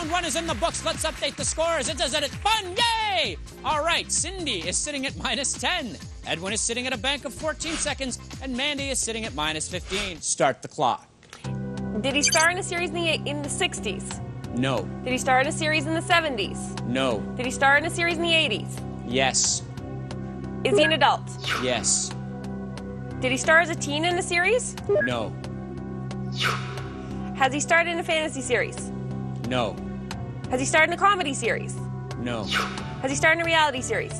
Round one is in the books. Let's update the scores. It's fun. Yay! All right, Cindy is sitting at -10. Edwin is sitting at a bank of 14 seconds. And Mandy is sitting at -15. Start the clock. Did he star in a series in the 60s? No. Did he star in a series in the 70s? No. Did he star in a series in the 80s? Yes. Is he an adult? Yes. Did he star as a teen in a series? No. Has he starred in a fantasy series? No. Has he starred in a comedy series? No. Has he starred in a reality series?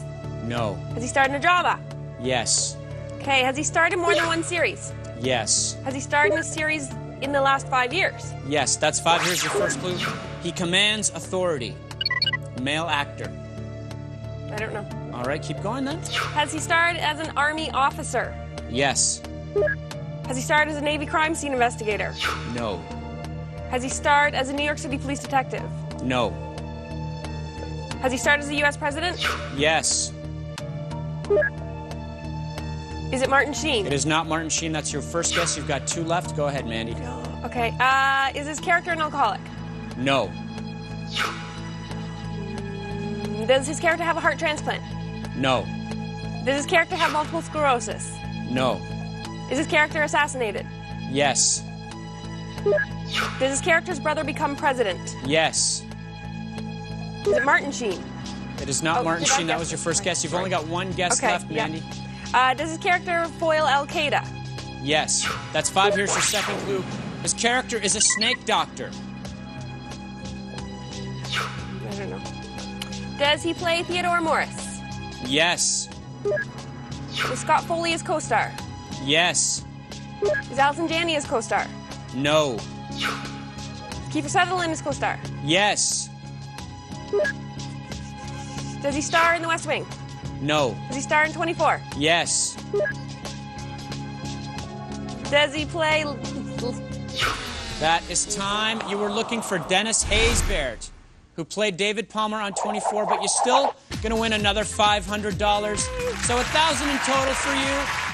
No. Has he starred in a drama? Yes. Okay, has he starred in more than one series? Yes. Has he starred in a series in the last 5 years? Yes, that's 5 years, your first clue. He commands authority. Male actor. I don't know. All right, keep going then. Has he starred as an army officer? Yes. Has he starred as a Navy crime scene investigator? No. Has he starred as a New York City police detective? No. Has he starred as a U.S. president? Yes. Is it Martin Sheen? It is not Martin Sheen. That's your first guess. You've got two left. Go ahead, Mandy. Okay. Is his character an alcoholic? No. Does his character have a heart transplant? No. Does his character have multiple sclerosis? No. Is his character assassinated? Yes. Does his character's brother become president? Yes. Is it Martin Sheen? It is not Martin Sheen. That was your first guess. You've only got one guess left, Mandy. Yeah. Does his character foil Al Qaeda? Yes. That's 5 years, your second clue. His character is a snake doctor. I don't know. Does he play Theodore Morris? Yes. Is Scott Foley his co-star? Yes. Is Allison Janney his co-star? No. Kiefer Sutherland is co-star? Yes. Does he star in the West Wing? No. Does he star in 24? Yes. Does he play... That is time. You were looking for Dennis Hayesbert, who played David Palmer on 24, but you're still going to win another $500. So $1,000 in total for you.